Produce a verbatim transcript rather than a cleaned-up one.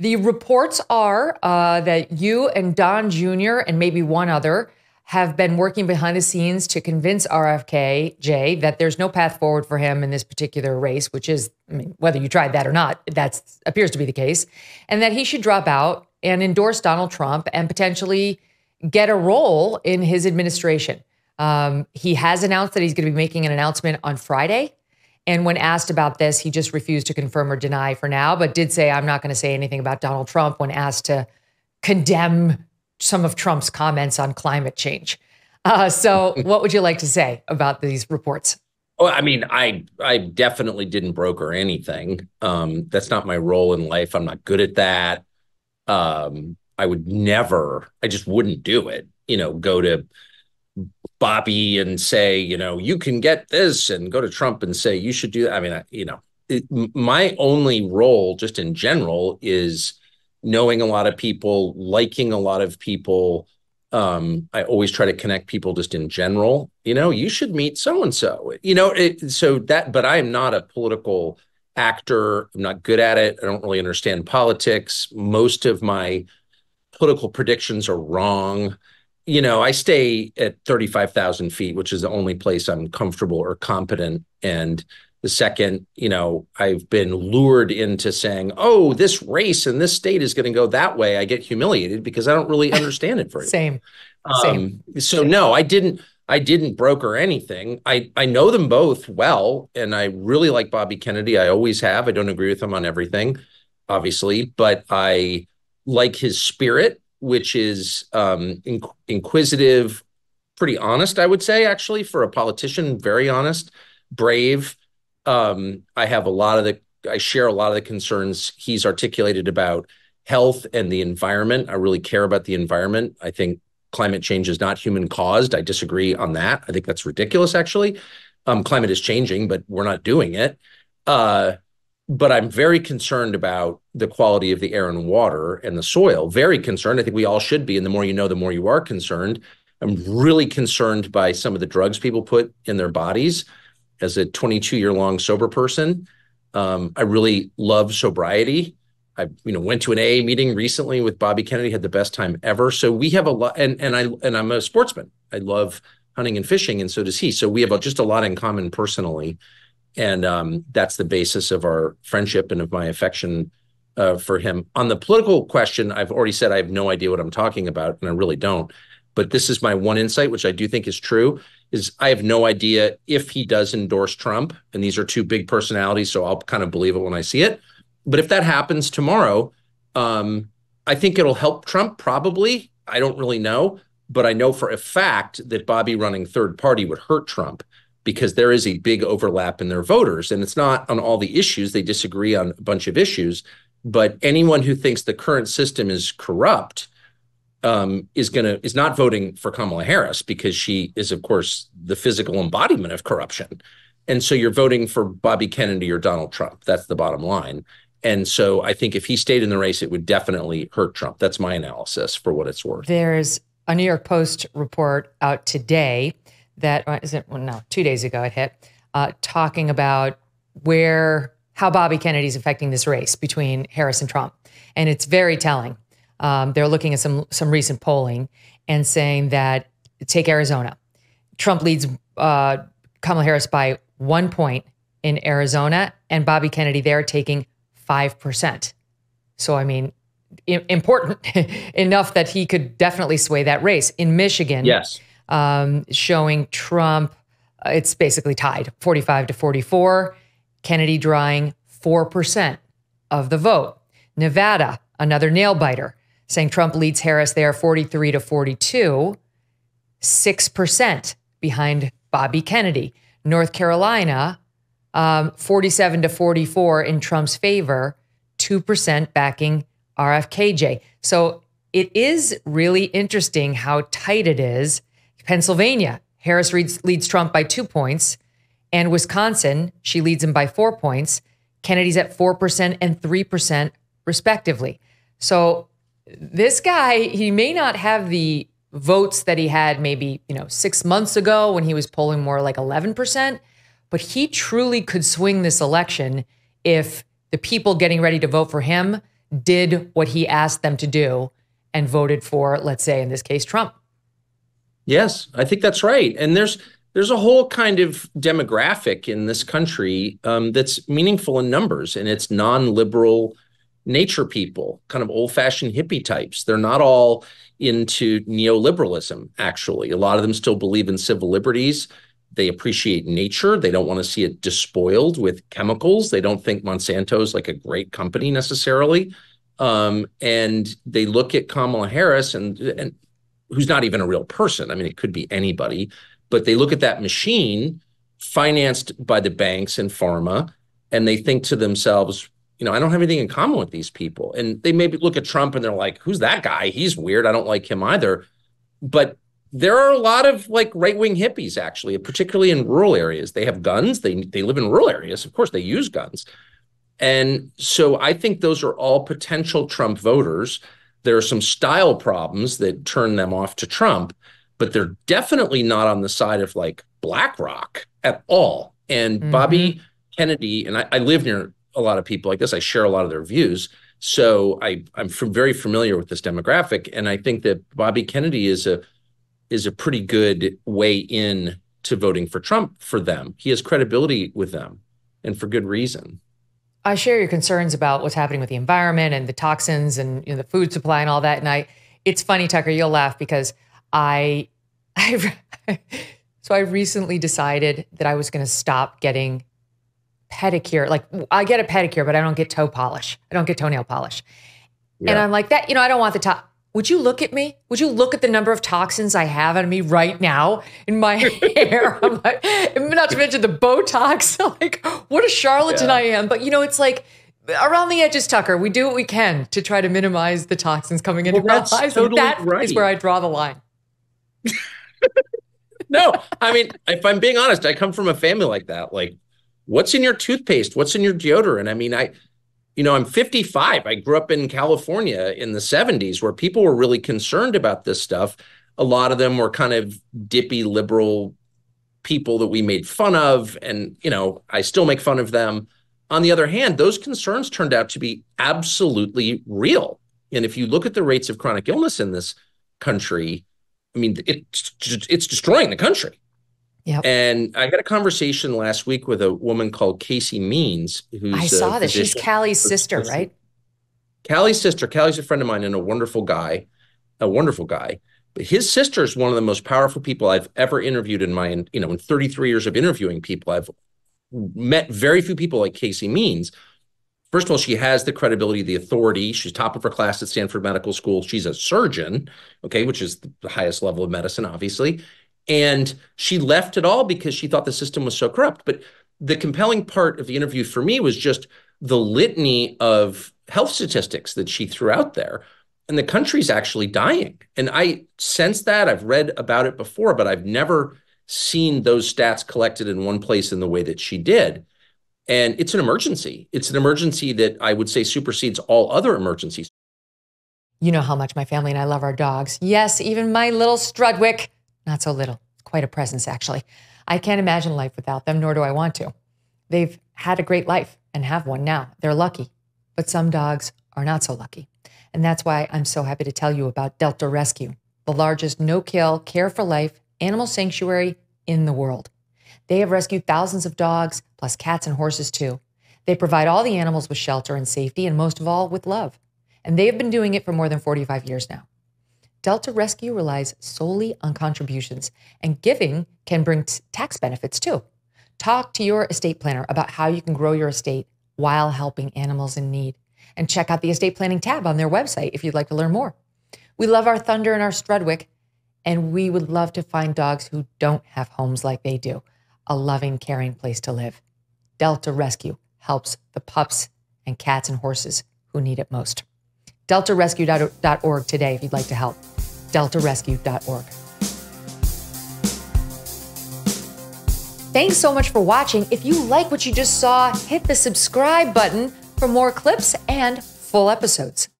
The reports are uh, that you and Don Junior and maybe one other have been working behind the scenes to convince R F K, Jay, that there's no path forward for him in this particular race, which is, I mean, whether you tried that or not, that appears to be the case, and that he should drop out and endorse Donald Trump and potentially get a role in his administration. Um, he has announced that he's going to be making an announcement on Friday. And when asked about this, he just refused to confirm or deny for now, but did say, I'm not going to say anything about Donald Trump when asked to condemn some of Trump's comments on climate change. Uh, so what would you like to say about these reports? Oh, I mean, I I definitely didn't broker anything. Um, that's not my role in life. I'm not good at that. Um, I would never, I just wouldn't do it, you know, go to Bobby and say, you know, you can get this, and go to Trump and say, you should do that. I mean, I, you know, it, my only role just in general is knowing a lot of people, liking a lot of people. Um, I always try to connect people just in general, you know, you should meet so-and-so, you know, it, so that, but I am not a political actor. I'm not good at it. I don't really understand politics. Most of my political predictions are wrong. You know, I stay at thirty-five thousand feet, which is the only place I'm comfortable or competent. And the second, you know, I've been lured into saying, oh, this race in this state is going to go that way, I get humiliated because I don't really understand it very Same. Um, Same. So, Same. no, I didn't. I didn't broker anything. I, I know them both well, and I really like Bobby Kennedy. I always have. I don't agree with him on everything, obviously, but I like his spirit, which is um, inqu inquisitive, pretty honest, I would say, actually, for a politician, very honest, brave. Um, I have a lot of the, I share a lot of the concerns he's articulated about health and the environment. I really care about the environment. I think climate change is not human caused. I disagree on that. I think that's ridiculous, actually. Um, climate is changing, but we're not doing it. Uh, But I'm very concerned about the quality of the air and water and the soil. Very concerned. I think we all should be. And the more you know, the more you are concerned. I'm really concerned by some of the drugs people put in their bodies. As a twenty-two year long sober person, um, I really love sobriety. I you know, went to an A A meeting recently with Bobby Kennedy, had the best time ever. So we have a lot, and, and, I, and I'm a sportsman. I love hunting and fishing, and so does he. So we have just a lot in common personally. And um, that's the basis of our friendship and of my affection uh, for him. On the political question, I've already said I have no idea what I'm talking about, and I really don't. But this is my one insight, which I do think is true, is I have no idea if he does endorse Trump. And these are two big personalities, so I'll kind of believe it when I see it. But if that happens tomorrow, um, I think it'll help Trump probably. I don't really know. But I know for a fact that Bobby running third party would hurt Trump, because there is a big overlap in their voters. And it's not on all the issues. They disagree on a bunch of issues. But anyone who thinks the current system is corrupt um, is gonna is not voting for Kamala Harris, because she is, of course, the physical embodiment of corruption. And so you're voting for Bobby Kennedy or Donald Trump. That's the bottom line. And so I think if he stayed in the race, it would definitely hurt Trump. That's my analysis, for what it's worth. There's a New York Post report out today that isn't, well, no, two days ago it hit, uh, talking about where, how Bobby Kennedy's affecting this race between Harris and Trump. And it's very telling. Um, they're looking at some, some recent polling and saying that, take Arizona. Trump leads uh, Kamala Harris by one point in Arizona, and Bobby Kennedy there taking five percent. So, I mean, i- important enough that he could definitely sway that race. In Michigan, yes. Um, showing Trump, uh, it's basically tied, forty-five to forty-four, Kennedy drawing four percent of the vote. Nevada, another nail biter, saying Trump leads Harris there forty-three to forty-two, six percent behind Bobby Kennedy. North Carolina, um, forty-seven to forty-four in Trump's favor, two percent backing R F K J. So it is really interesting how tight it is. Pennsylvania, Harris leads, leads Trump by two points. And Wisconsin, she leads him by four points. Kennedy's at four percent and three percent, respectively. So this guy, he may not have the votes that he had maybe, you know, six months ago when he was polling more like eleven percent, but he truly could swing this election if the people getting ready to vote for him did what he asked them to do and voted for, let's say, in this case, Trump. Yes, I think that's right. And there's there's a whole kind of demographic in this country um, that's meaningful in numbers, and it's non-liberal nature people, kind of old-fashioned hippie types. They're not all into neoliberalism, actually. A lot of them still believe in civil liberties. They appreciate nature. They don't want to see it despoiled with chemicals. They don't think Monsanto is like a great company necessarily. Um, and they look at Kamala Harris, and, and who's not even a real person. I mean, it could be anybody, but they look at that machine financed by the banks and pharma, and they think to themselves, you know, I don't have anything in common with these people. And they maybe look at Trump and they're like, who's that guy? He's weird. I don't like him either. But there are a lot of like right-wing hippies, actually, particularly in rural areas. They have guns. They, they live in rural areas. Of course, they use guns. And so I think those are all potential Trump voters. There are some style problems that turn them off to Trump, but they're definitely not on the side of like BlackRock at all. And mm-hmm. Bobby Kennedy, and I, I live near a lot of people like this. I share a lot of their views. So I, I'm from very familiar with this demographic. And I think that Bobby Kennedy is a is a pretty good way in to voting for Trump for them. He has credibility with them, and for good reason. I share your concerns about what's happening with the environment and the toxins and, you know, the food supply and all that. And I, it's funny, Tucker, you'll laugh because I, I so I recently decided that I was going to stop getting pedicure. Like, I get a pedicure, but I don't get toe polish. I don't get toenail polish. Yeah. And I'm like, that, you know, I don't want the top. Would you look at me? Would you look at the number of toxins I have on me right now in my hair? I'm like, not to mention the Botox. Like, what a charlatan yeah. I am. But, you know, it's like around the edges, Tucker. We do what we can to try to minimize the toxins coming into well, our lives. Totally that right. is where I draw the line. No, I mean, if I'm being honest, I come from a family like that. Like, what's in your toothpaste? What's in your deodorant? I mean, I... You know, I'm fifty-five. I grew up in California in the seventies where people were really concerned about this stuff. A lot of them were kind of dippy liberal people that we made fun of. And, you know, I still make fun of them. On the other hand, those concerns turned out to be absolutely real. And if you look at the rates of chronic illness in this country, I mean, it's, it's destroying the country. Yep. And I had a conversation last week with a woman called Casey Means. Who's I saw this. She's Callie's sister, right? Callie's sister. Callie's a friend of mine and a wonderful guy, a wonderful guy. But his sister is one of the most powerful people I've ever interviewed in my, you know, in thirty-three years of interviewing people. I've met very few people like Casey Means. First of all, she has the credibility, the authority. She's top of her class at Stanford Medical School. She's a surgeon, okay, which is the highest level of medicine, obviously. And she left it all because she thought the system was so corrupt. But the compelling part of the interview for me was just the litany of health statistics that she threw out there. And the country's actually dying. And I sense that. I've read about it before, but I've never seen those stats collected in one place in the way that she did. And it's an emergency. It's an emergency that I would say supersedes all other emergencies. You know how much my family and I love our dogs. Yes, even my little Strudwick. Not so little, quite a presence, actually. I can't imagine life without them, nor do I want to. They've had a great life and have one now. They're lucky, but some dogs are not so lucky. And that's why I'm so happy to tell you about Delta Rescue, the largest no-kill, care-for-life animal sanctuary in the world. They have rescued thousands of dogs, plus cats and horses too. They provide all the animals with shelter and safety, and most of all, with love. And they have been doing it for more than forty-five years now. Delta Rescue relies solely on contributions, and giving can bring tax benefits too. Talk to your estate planner about how you can grow your estate while helping animals in need. And check out the estate planning tab on their website if you'd like to learn more. We love our Thunder and our Strudwick, and we would love to find dogs who don't have homes like they do, a loving, caring place to live. Delta Rescue helps the pups and cats and horses who need it most. delta rescue dot org today if you'd like to help. delta rescue dot org. Thanks so much for watching. If you like what you just saw, hit the subscribe button for more clips and full episodes.